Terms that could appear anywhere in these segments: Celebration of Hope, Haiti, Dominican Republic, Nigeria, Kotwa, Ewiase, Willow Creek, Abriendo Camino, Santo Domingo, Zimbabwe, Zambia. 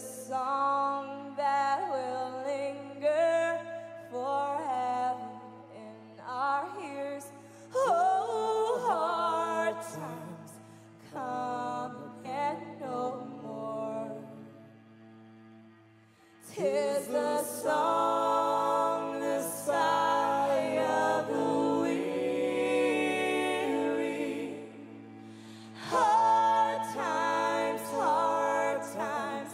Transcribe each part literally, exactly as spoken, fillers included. song that will linger forever in our ears. Oh, hard times come again no more. 'Tis the song, the sigh of the weary. Hard times, hard times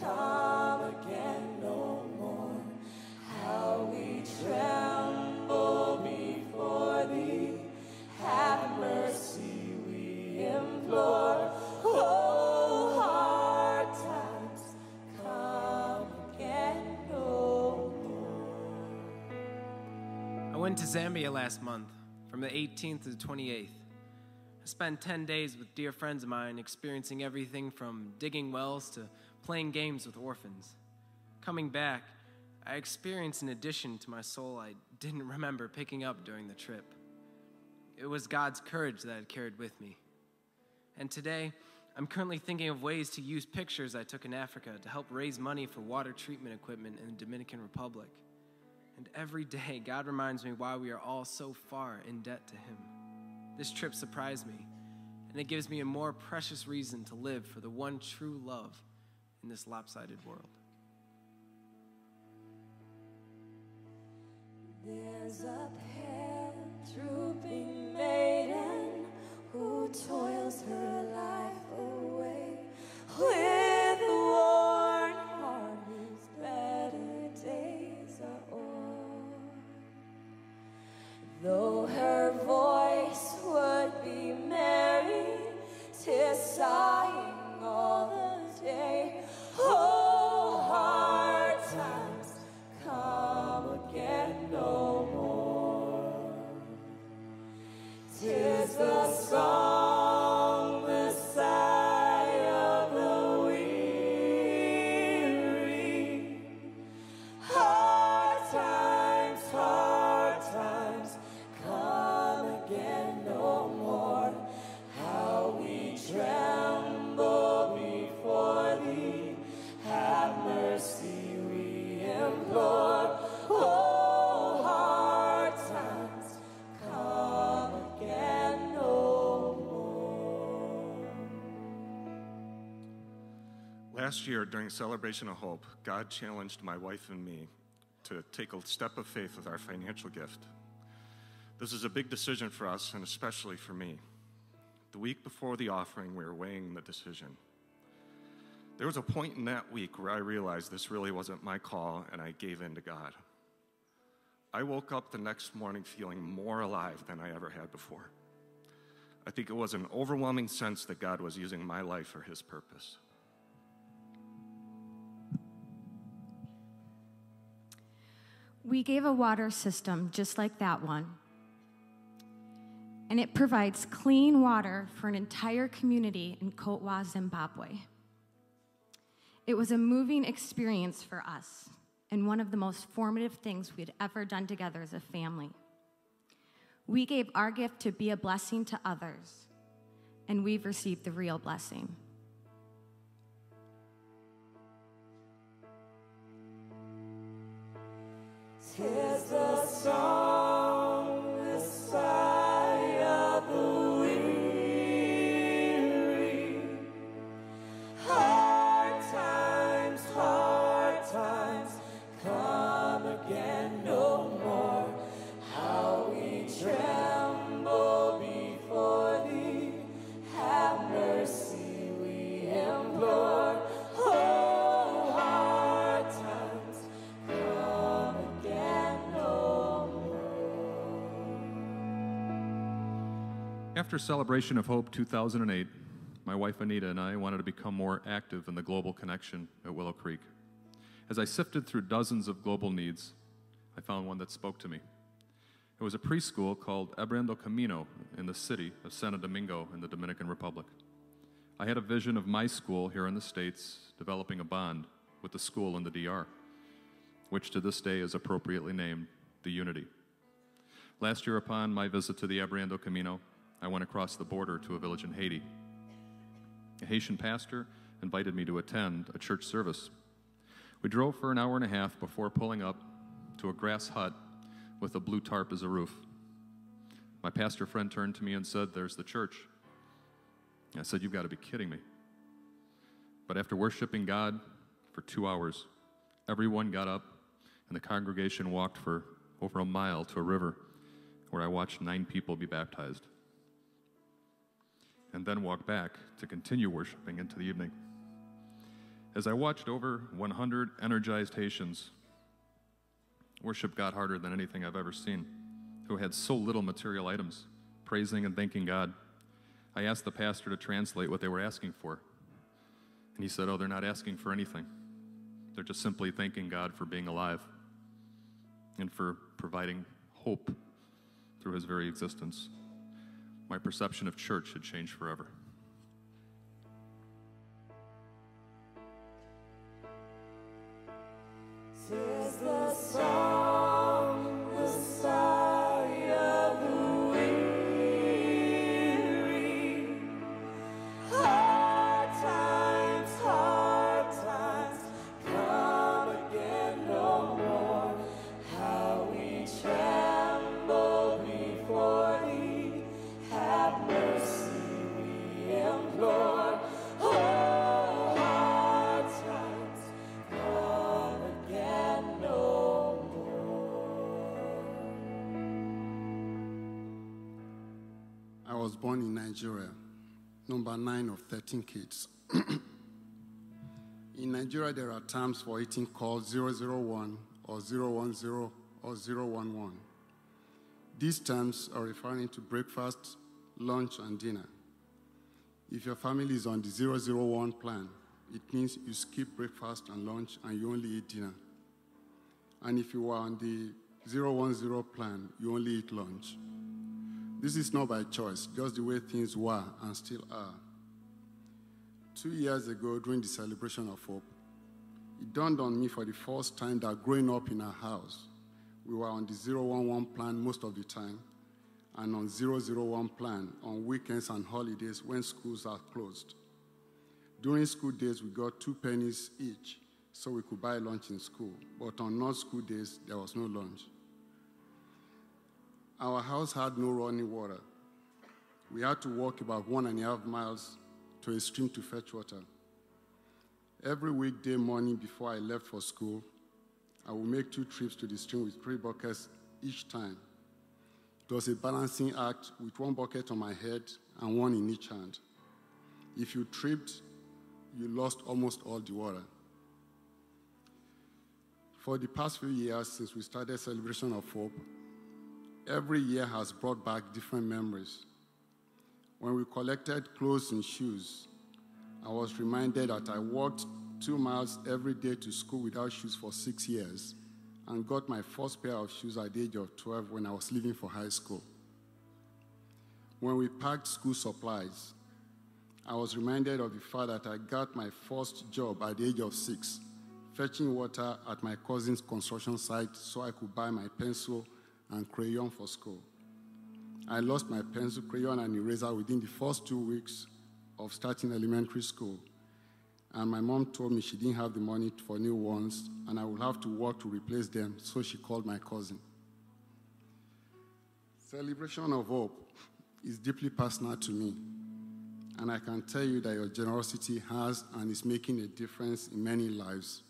come again no more. How we tremble before thee, have mercy we implore. Oh, hard times come again no more. I went to Zambia last month, from the eighteenth to the twenty-eighth. I spent ten days with dear friends of mine, experiencing everything from digging wells to playing games with orphans. Coming back, I experienced an addition to my soul I didn't remember picking up during the trip. It was God's courage that I carried with me. And today, I'm currently thinking of ways to use pictures I took in Africa to help raise money for water treatment equipment in the Dominican Republic. And every day, God reminds me why we are all so far in debt to Him. This trip surprised me, and it gives me a more precious reason to live for the one true love in this lopsided world. There's a pale, drooping maiden who toils her life away with worn heart. Whose better days are o'er. Though her voice would be merry, 'tis sighing all the day. Oh, hard times come again no more. 'Tis the song, the sigh of the weary. Hard times, hard times come again no more. How we tremble before thee, have mercy we implore. Oh, hard times come again no more. Last year, during Celebration of Hope, God challenged my wife and me to take a step of faith with our financial gift. This is a big decision for us, and especially for me. The week before the offering, we were weighing the decision. There was a point in that week where I realized this really wasn't my call, and I gave in to God. I woke up the next morning feeling more alive than I ever had before. I think it was an overwhelming sense that God was using my life for His purpose. We gave a water system just like that one, and it provides clean water for an entire community in Kotwa, Zimbabwe. It was a moving experience for us, and one of the most formative things we had ever done together as a family. We gave our gift to be a blessing to others, and we've received the real blessing. "'Tis the song, the sigh of the weary. Hard times, hard times come again no more. How we tremble before thee, have mercy we implore. Oh, hard times come again no more." After Celebration of Hope two thousand eight, my wife Anita and I wanted to become more active in the global connection at Willow Creek. As I sifted through dozens of global needs, I found one that spoke to me. It was a preschool called Abriendo Camino in the city of Santo Domingo in the Dominican Republic. I had a vision of my school here in the States developing a bond with the school in the D R, which to this day is appropriately named the Unity. Last year, upon my visit to the Abriendo Camino, I went across the border to a village in Haiti. A Haitian pastor invited me to attend a church service. We drove for an hour and a half before pulling up to a grass hut with a blue tarp as a roof. My pastor friend turned to me and said, "There's the church." I said, "You've got to be kidding me." But after worshiping God for two hours, everyone got up and the congregation walked for over a mile to a river where I watched nine people be baptized and then walked back to continue worshiping into the evening. As I watched over one hundred energized Haitians worship God harder than anything I've ever seen, who had so little material items, praising and thanking God, I asked the pastor to translate what they were asking for. And he said, "Oh, they're not asking for anything. They're just simply thanking God for being alive and for providing hope through his very existence." My perception of church had changed forever. Tis the song, the sigh of the weary. Hard times, hard times, come again no more. How we tremble before thee, have mercy we implore. I was born in Nigeria, number nine of thirteen kids. In Nigeria, there are terms for eating called zero zero one or zero one zero or zero one one. These terms are referring to breakfast, lunch, and dinner. If your family is on the zero zero one plan, it means you skip breakfast and lunch and you only eat dinner. And if you are on the zero one zero plan, you only eat lunch. This is not by choice, just the way things were and still are. Two years ago, during the Celebration of Hope, it dawned on me for the first time that growing up in our house, we were on the zero one one plan most of the time, and on zero zero one plan on weekends and holidays when schools are closed. During school days, we got two pennies each, so we could buy lunch in school. But on non-school days, there was no lunch. Our house had no running water. We had to walk about one and a half miles to a stream to fetch water. Every weekday morning before I left for school, I would make two trips to the stream with three buckets each time. It was a balancing act with one bucket on my head and one in each hand. If you tripped, you lost almost all the water. For the past few years since we started Celebration of Hope, every year has brought back different memories. When we collected clothes and shoes, I was reminded that I walked two miles every day to school without shoes for six years and got my first pair of shoes at the age of twelve when I was leaving for high school. When we packed school supplies, I was reminded of the fact that I got my first job at the age of six, fetching water at my cousin's construction site so I could buy my pencil and crayon for school. I lost my pencil, crayon, and eraser within the first two weeks of starting elementary school. And my mom told me she didn't have the money for new ones and I would have to work to replace them, so she called my cousin. Celebration of Hope is deeply personal to me. And I can tell you that your generosity has and is making a difference in many lives.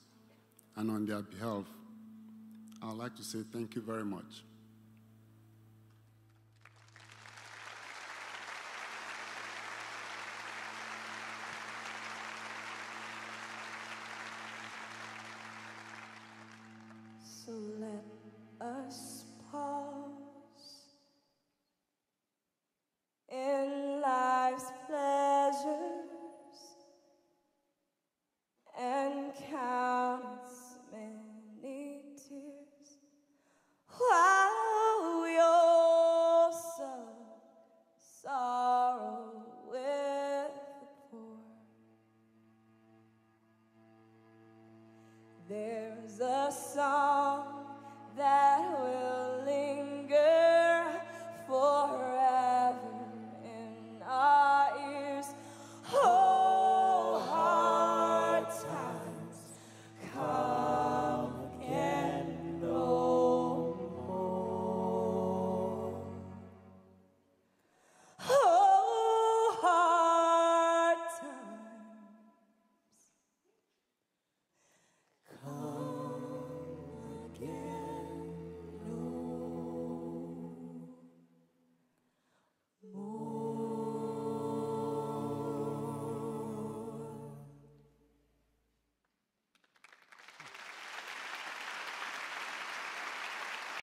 And on their behalf, I'd like to say thank you very much. So let us